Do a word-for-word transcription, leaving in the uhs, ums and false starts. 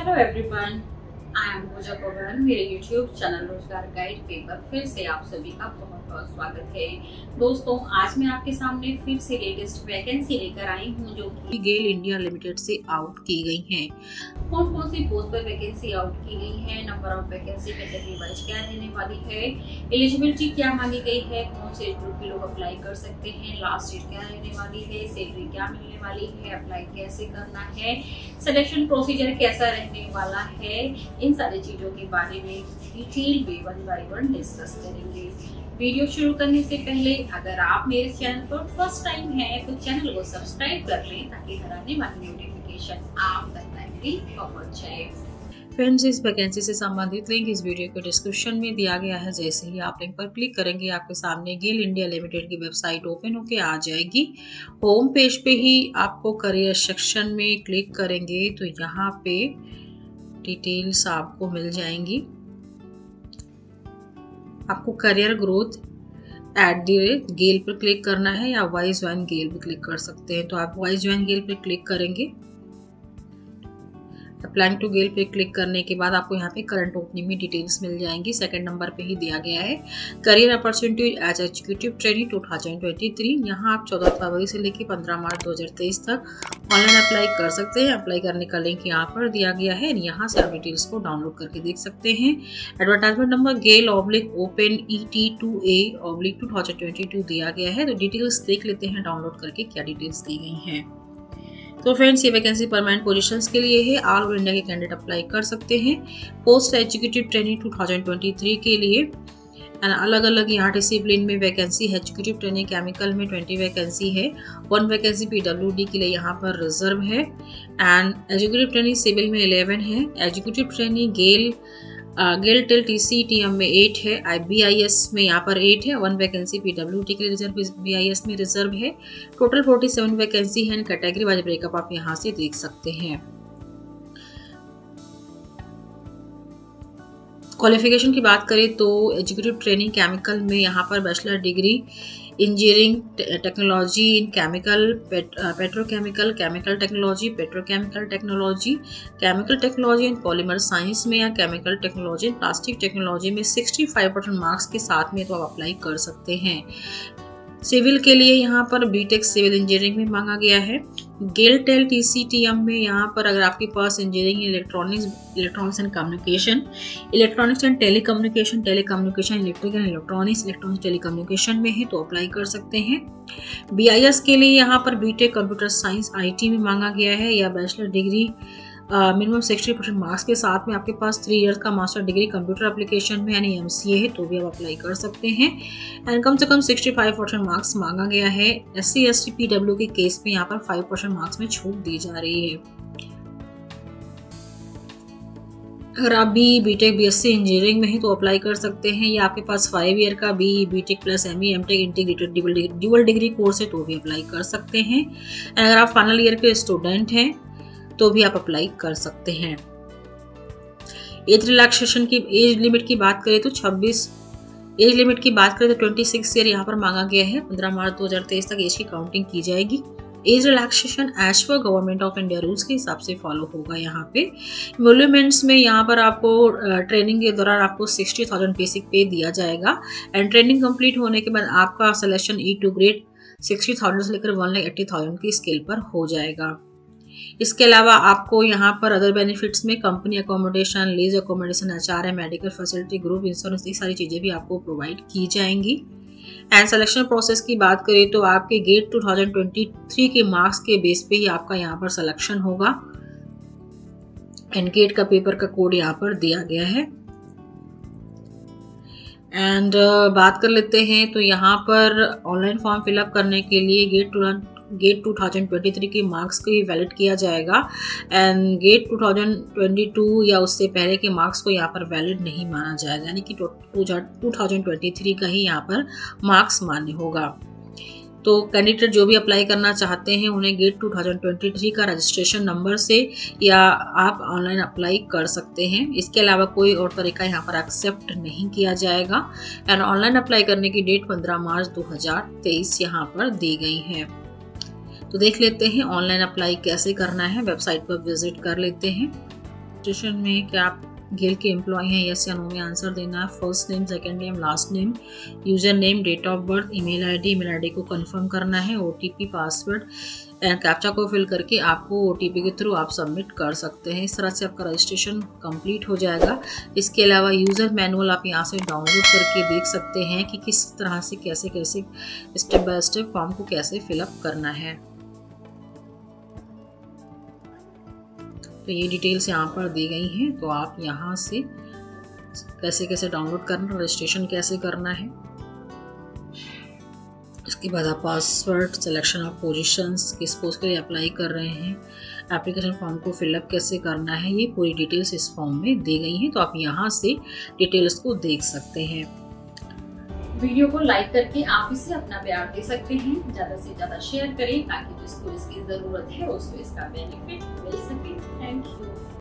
Hello everyone, I am Pooja Kanwar. मेरे YouTube channel रोजगार guide पे पर फिर से आप सभी का बहुत बहुत स्वागत है। दोस्तों, आज मैं आपके सामने फिर से लेटेस्ट वैकेंसी लेकर आई हूँ जो कि गेल इंडिया लिमिटेड से आउट की गई हैं। कौन कौन सी पोस्ट पर वैकेंसी आउट की गई है, number of vacancy category wise क्या रहने वाली है, एलिजिबिलिटी क्या मांगी गई है, कौन से ग्रुप के लोग अप्लाई कर सकते हैं, लास्ट डेट क्या रहने वाली है, सैलरी क्या मिलने वाली है, अप्लाई कैसे करना है, सिलेक्शन प्रोसीजर कैसा रहने वाला है, इन सारी चीज़ों के बारे में डिटेल में वन बाय वन डिस्कस करेंगे। वीडियो शुरू करने से पहले अगर आप मेरे चैनल पर फर्स्ट टाइम हैं तो चैनल को सब्सक्राइब कर लें ताकि हर आने वाली नोटिफिकेशन आप तक टाइमली पहुंच जाए। फ्रेंड्स, इस वैकेंसी से संबंधित लिंक इस वीडियो के डिस्क्रिप्शन में दिया गया है। जैसे ही आप लिंक पर क्लिक करेंगे आपके सामने गेल इंडिया लिमिटेड की वेबसाइट ओपन होके आ जाएगी। होम पेज पे ही आपको करियर सेक्शन में क्लिक करेंगे तो यहाँ पे डिटेल्स आपको मिल जाएंगी। आपको career growth at the rate GAIL पर क्लिक करना है या वाई ज्वाइन गेल पर क्लिक कर सकते हैं। तो आप वाई ज्वाइन गेल पर क्लिक करेंगे। अप्लाइंग टू गेल पे क्लिक करने के बाद आपको यहाँ पे करंट ओपनिंग में डिटेल्स मिल जाएंगी। सेकंड नंबर पे ही दिया गया है career opportunity as executive trainee two thousand twenty three. यहाँ आप चौदह फरवरी से लेकर पंद्रह मार्च दो हज़ार तेईस तक ऑनलाइन अप्लाई कर सकते हैं। अप्लाई करने का लिंक यहाँ पर दिया गया है, यहाँ से आप डिटेल्स को डाउनलोड करके देख सकते हैं। Advertisement number GAIL oblique open E T two A oblique two thousand twenty two दिया गया है। तो डिटेल्स देख लेते हैं डाउनलोड करके क्या डिटेल्स दी गई हैं। तो फ्रेंड्स, ये वैकेंसी परमानेंट पोजीशंस के लिए है। ऑल ओवर इंडिया के कैंडिडेट अप्लाई कर सकते हैं। Post executive trainee two thousand twenty three के लिए एंड अलग अलग यहाँ डिसिप्लिन में वैकेंसी है। एग्जीक्यूटिव ट्रेनी केमिकल में ट्वेंटी वैकेंसी है, वन वैकेंसी पीडब्ल्यूडी के लिए यहाँ पर रिजर्व है एंड एग्जीक्यूटिव ट्रेनी सिविल में इलेवन है। Executive trainee GAIL GAIL Tel T C T M में एट है, आई बी आई एस में यहाँ पर एट है, one vacancy P W T के लिए रिजर्व बी आई एस में रिजर्व है। टोटल फोर्टी सेवन वैकेंसी है एंड कैटेगरी वाइज ब्रेकअप आप यहाँ से देख सकते हैं। क्वालिफिकेशन की बात करें तो एग्जीक्यूटिव ट्रेनिंग केमिकल में यहाँ पर bachelor degree engineering technology in chemical petrochemical chemical technology petrochemical technology chemical technology and polymer science में या chemical technology and plastic technology में सिक्सटी फाइव परसेंट मार्क्स के साथ में तो आप अप्लाई कर सकते हैं। सिविल के लिए यहाँ पर बीटेक सिविल इंजीनियरिंग में मांगा गया है। GAIL Tel T C T M में यहाँ पर अगर आपके पास engineering electronics electronics and communication electronics and telecommunication telecommunication electric and electronics electronics telecommunication में है तो अप्लाई कर सकते हैं। बी आई एस के लिए यहाँ पर B tech computer science I T में मांगा गया है या bachelor degree minimum sixty percent marks के साथ में आपके पास थ्री इयर्स का मास्टर डिग्री कंप्यूटर एप्लीकेशन में यानी एम सी ए है तो भी आप अप्लाई कर सकते हैं एंड कम से कम सिक्सटी फाइव परसेंट मार्क्स मांगा गया है। S C S T P W के केस में यहाँ पर फाइव परसेंट मार्क्स में छूट दी जा रही है। अगर आप B B tech B S C engineering में हैं तो अप्लाई कर सकते हैं या आपके पास फाइव ईयर का B B tech plus M E M tech integrated double degree course है तो भी अप्लाई कर सकते हैं। अगर आप फाइनल ईयर के स्टूडेंट हैं तो भी आप अप्लाई कर सकते हैं। एज रिलैक्सेशन की एज लिमिट की बात करें तो छब्बीस एज लिमिट की बात करें तो छब्बीस ईयर यहाँ पर मांगा गया है। पंद्रह मार्च दो हज़ार तेईस तक एज की काउंटिंग की जाएगी। एज रिलैक्सेशन एज पर गवर्नमेंट ऑफ इंडिया रूल्स के हिसाब से फॉलो होगा। यहाँ पे एम्प्लॉयमेंट्स में यहाँ पर आपको ट्रेनिंग के दौरान आपको सिक्सटी थाउजेंड बेसिक पे दिया जाएगा एंड ट्रेनिंग कंप्लीट होने के बाद आपका selection E two grade sixty thousand से लेकर वन लाख एट्टी थाउजेंड की स्केल पर हो जाएगा। इसके अलावा आपको यहाँ पर अदर बेनिफिट्स में company accommodation lease accommodation HR है मेडिकल फैसिलिटी ग्रुप इंश्योरेंस ये सारी चीज़ें भी आपको प्रोवाइड की जाएंगी। एंड सिलेक्शन प्रोसेस की बात करें तो आपके GATE two thousand twenty three के मार्क्स के बेस पे ही आपका यहाँ पर सिलेक्शन होगा एंड गेट का पेपर का कोड यहाँ पर दिया गया है। एंड uh, बात कर लेते हैं तो यहाँ पर ऑनलाइन फॉर्म फिलअप करने के लिए GATE two GATE two thousand twenty three के मार्क्स को ही वैलिड किया जाएगा and GATE two thousand twenty two या उससे पहले के मार्क्स को यहाँ पर वैलिड नहीं माना जाएगा यानी कि टू थाउजेंड ट्वेंटी थ्री का ही यहाँ पर मार्क्स मान्य होगा। तो कैंडिडेट जो भी अप्लाई करना चाहते हैं उन्हें GATE two thousand twenty three का रजिस्ट्रेशन नंबर से या आप ऑनलाइन अप्लाई कर सकते हैं। इसके अलावा कोई और तरीका यहाँ पर एक्सेप्ट नहीं किया जाएगा एंड ऑनलाइन अप्लाई करने की डेट पंद्रह मार्च दो हज़ार तेईस यहाँ पर दी गई है। तो देख लेते हैं ऑनलाइन अप्लाई कैसे करना है। वेबसाइट पर विजिट कर लेते हैं। स्टेशन में क्या आप गेल के एम्प्लॉय हैं, यस या नो में आंसर देना है। First name, second name, last name, user name, date of birth, email ID, email ID को कंफर्म करना है। ओटीपी, पासवर्ड एंड कैप्चा को फिल करके आपको ओटीपी के थ्रू आप सबमिट कर सकते हैं। इस तरह से आपका रजिस्ट्रेशन कंप्लीट हो जाएगा। इसके अलावा यूज़र मैनुअल आप यहाँ से डाउनलोड करके देख सकते हैं कि किस तरह से कैसे कैसे स्टेप बाय स्टेप फॉर्म को कैसे फिलअप करना है। तो ये डिटेल्स यहाँ पर दी गई हैं, तो आप यहाँ से कैसे कैसे डाउनलोड करना, रजिस्ट्रेशन कैसे करना है। इसके बाद आप पासवर्ड, सिलेक्शन ऑफ पोजीशंस, किस पोस्ट के लिए अप्लाई कर रहे हैं, एप्लीकेशन फॉर्म को फिलअप कैसे करना है, ये पूरी डिटेल्स इस फॉर्म में दी गई हैं। तो आप यहाँ से डिटेल्स को देख सकते हैं। वीडियो को लाइक करके आप इसे अपना प्यार दे सकते हैं। ज्यादा से ज्यादा शेयर करें ताकि जिसको इसकी जरूरत है उसको इसका बेनिफिट मिल सके। Thank you.